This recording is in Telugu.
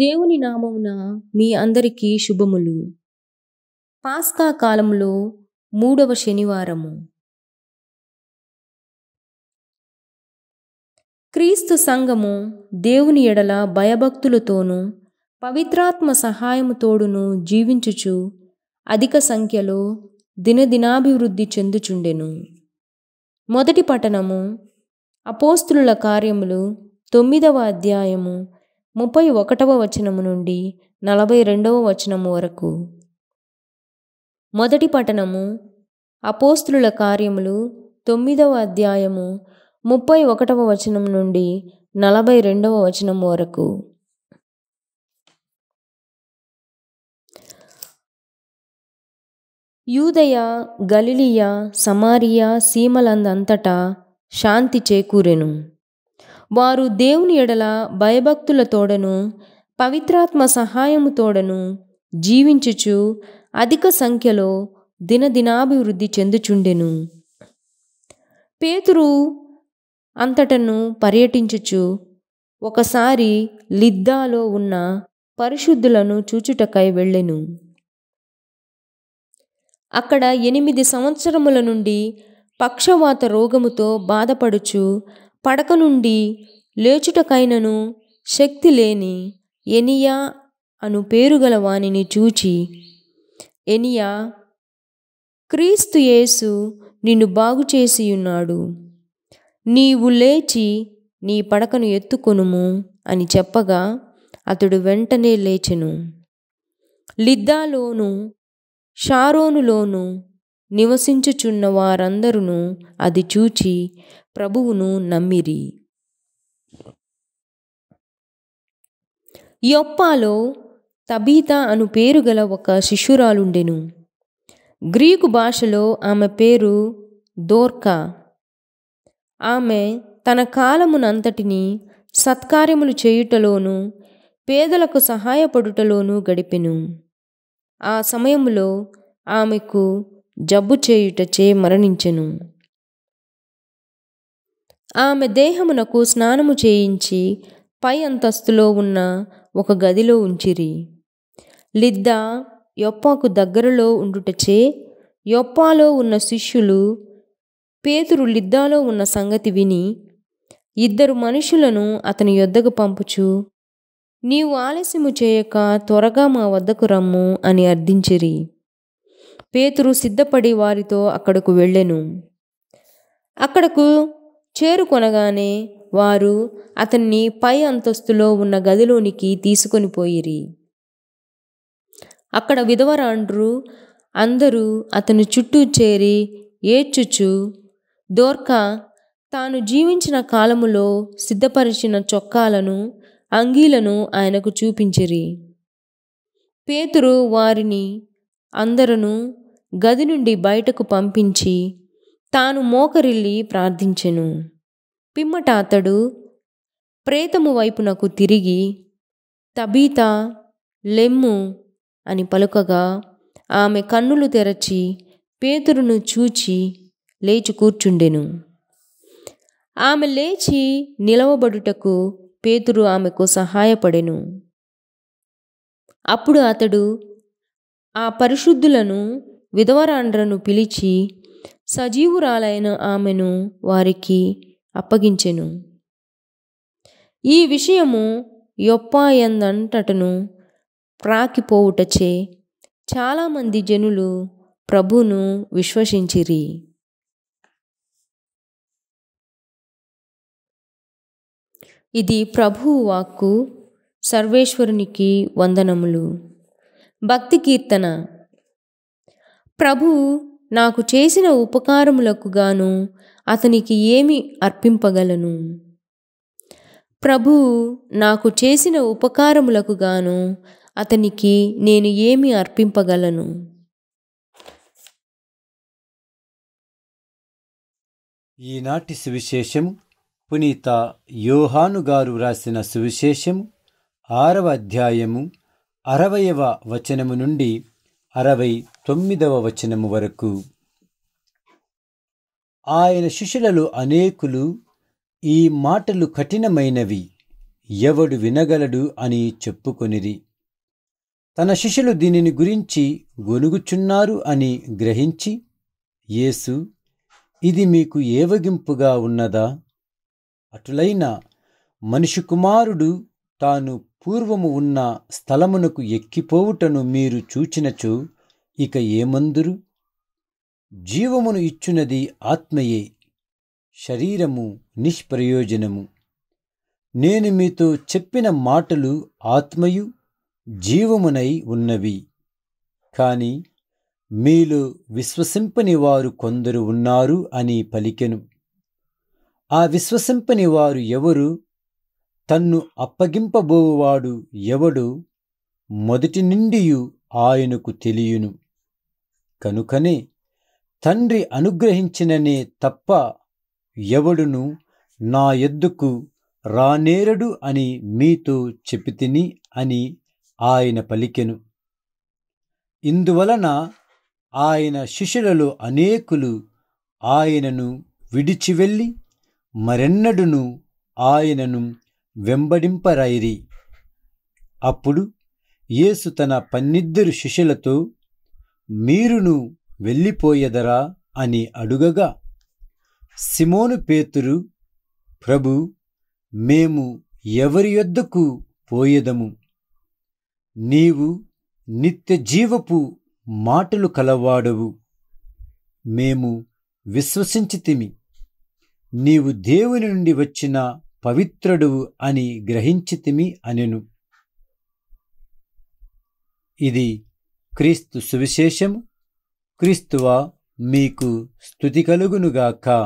దేవుని నామమున మీ అందరికీ శుభములు. పాస్కా కాలంలో 3వ శనివారము. క్రీస్తు సంఘము దేవుని ఎడల భయభక్తులతోనూ పవిత్రాత్మ సహాయముతోడును జీవించుచు అధిక సంఖ్యలో దినదినాభివృద్ధి చెందుచుండెను. మొదటి పట్టణము అపోస్తులుల కార్యములు 9వ అధ్యాయము 31వ వచనము నుండి 42వ వచనము వరకు. మొదటి పట్టణము అపోస్తులుల కార్యములు 9వ అధ్యాయము 31వ వచనం నుండి 42వ వచనం వరకు. యూదయ, గలిలియ, సమారియా సీమలందంతటా శాంతి చేకూరెను. వారు దేవుని ఎడల భయభక్తులతోడను పవిత్రాత్మ సహాయముతోడను జీవించుచు అధిక సంఖ్యలో దినదినాభివృద్ధి చెందుచుండెను. పేతురు అంతటను పర్యటించుచు ఒకసారి లిద్దాలో ఉన్న పరిశుద్ధులను చూచుటకై వెళ్ళెను. అక్కడ 8 సంవత్సరముల నుండి పక్షవాత రోగముతో బాధపడుచు పడక నుండి లేచుటకైనను శక్తి లేని ఎనియా అను పేరుగల వానిని చూచి, ఎనియా, క్రీస్తు యేసు నిన్ను బాగుచేసియున్నాడు, నీవు లేచి నీ పడకను ఎత్తుకొనుము అని చెప్పగా అతడు వెంటనే లేచెను. లిద్దాలోను షారోనులోను నివసించుచున్న వారందరూ అది చూచి ప్రభువును నమ్మిరి. యొప్పాలో తబీత అను పేరు గల ఒక శిష్యురాలుండెను. గ్రీకు భాషలో ఆమె పేరు దోర్కా. ఆమె తన కాలమునంతటిని సత్కార్యములు చేయుటలోను పేదలకు సహాయపడుటలోను గడిపెను. ఆ సమయంలో ఆమెకు జబ్బు చేయుటచే మరణించెను. ఆమె దేహమునకు స్నానము చేయించి పై అంతస్తులో ఉన్న ఒక గదిలో ఉంచిరి. లిద్దా యొప్పాకు దగ్గరలో ఉండుటచే యొప్పాలో ఉన్న శిష్యులు పేతురు లిద్దాలో ఉన్న సంగతి విని 2 మనుషులను అతని యొద్దకు పంపుచు, నీవు ఆలస్యము చేయక త్వరగా మా వద్దకు రమ్ము అని అర్థించిరి. పేతురు సిద్ధపడి వారితో అక్కడకు వెళ్ళెను. అక్కడకు చేరుకొనగానే వారు అతన్ని పై అంతస్తులో ఉన్న గదిలోనికి తీసుకొని పోయిరి. అక్కడ విధవరాండ్రు అందరూ అతను చుట్టూ చేరి ఏడ్చుచు, దోర్కా తాను జీవించిన కాలములో సిద్ధపరిచిన చొక్కాలను, అంగీలను ఆయనకు చూపించిరి. పేతురు వారిని అందరూ గది నుండి బయటకు పంపించి తాను మోకరిల్లి ప్రార్థించెను. పిమ్మట అతడు ప్రేతము వైపునకు తిరిగి, తబీతా, లెమ్ము అని పలుకగా ఆమె కన్నులు తెరచి పేతురును చూచి లేచి కూర్చుండెను. ఆమె లేచి నిలవబడుటకు పేతురు ఆమెకు సహాయపడెను. అప్పుడు అతడు ఆ పరిశుద్ధులను, విధవరాండ్రను పిలిచి సజీవురాలైన ఆమెను వారికి అప్పగించెను. ఈ విషయము యొప్పాయందంటటను ప్రాకిపోవుటచే చాలామంది జనులు ప్రభువును విశ్వసించిరి. ఇది ప్రభువు వాక్కు. సర్వేశ్వరునికి వందనములు. భక్తి కీర్తన. ప్రభు నాకు చేసిన ఉపకారములకు గాను అతనికి ఏమి అర్పింపగలను? ప్రభు నాకు చేసిన ఉపకారములకు గాను అతనికి నేను ఏమి అర్పింపగలను? ఈనాటి సువిశేషము పునీత యోహాను గారు రాసిన సువిశేషము 6వ అధ్యాయము 60వ వచనము నుండి 69వ వచనము వరకు. ఆయన శిష్యులలో అనేకులు, ఈ మాటలు కఠినమైనవి, ఎవడు వినగలడు అని చెప్పుకొనిరి. తన శిష్యులు దీనిని గురించి గొనుగుచున్నారు అని గ్రహించి యేసు, ఇది మీకు ఏవగింపుగా ఉన్నదా? అటులైన మనిషి కుమారుడు తాను పూర్వము ఉన్న స్థలమునకు ఎక్కిపోవుటను మీరు చూచినచో ఇక ఏమందురు? జీవమును ఇచ్చునది ఆత్మయే, శరీరము నిష్ప్రయోజనము. నేను మీతో చెప్పిన మాటలు ఆత్మయు జీవమునై ఉన్నవి. కాని మీలో విశ్వసింపని వారు కొందరు ఉన్నారు అని పలికెను. ఆ విశ్వసింపని వారు ఎవరు? తన్ను అప్పగింపబోవాడు ఎవడు మొదటి నుండియు ఆయనకు తెలియును. కనుకనే తండ్రి అనుగ్రహించిననే తప్ప ఎవడును నా యొద్దకు రానేరడు అని మీతో చెప్పితిని అని ఆయన పలికెను. ఇందువలన ఆయన శిష్యులలో అనేకులు ఆయనను విడిచివెళ్ళి మరెన్నడును ఆయనను వెంబడింపరైరి. అప్పుడు యేసు తన 12 శిష్యులతో, మీరును వెళ్ళిపోయెదరా అని అడుగగా, సిమోను పేతురు, ప్రభు, మేము ఎవరి యొద్దకు పోయెదము? నీవు నిత్య జీవపు మాటలు కలవాడవు. మేము విశ్వసించితిమి, నీవు దేవుని నుండి వచ్చిన పవిత్రుడువు అని గ్రహించితిమి అనెను. ఇది క్రీస్తు సువిశేషము. క్రీస్తువా మీకు స్తుతి కలుగునుగాక.